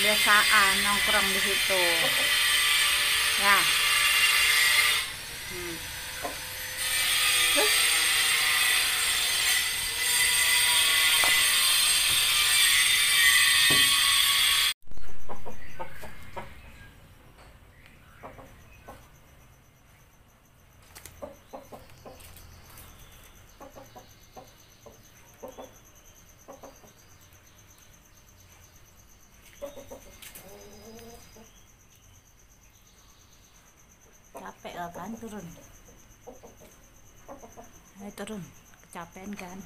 Biasaan nongkrong di situ ya. Capek lah kan, turun. Ayo turun, kecapean kan.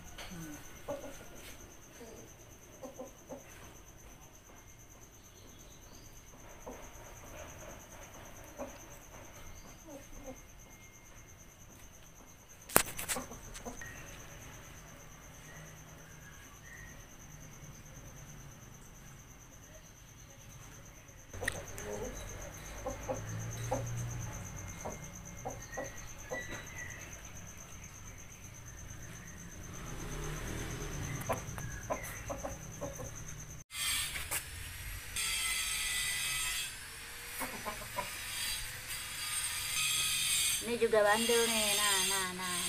Ini juga bandel nih, nah.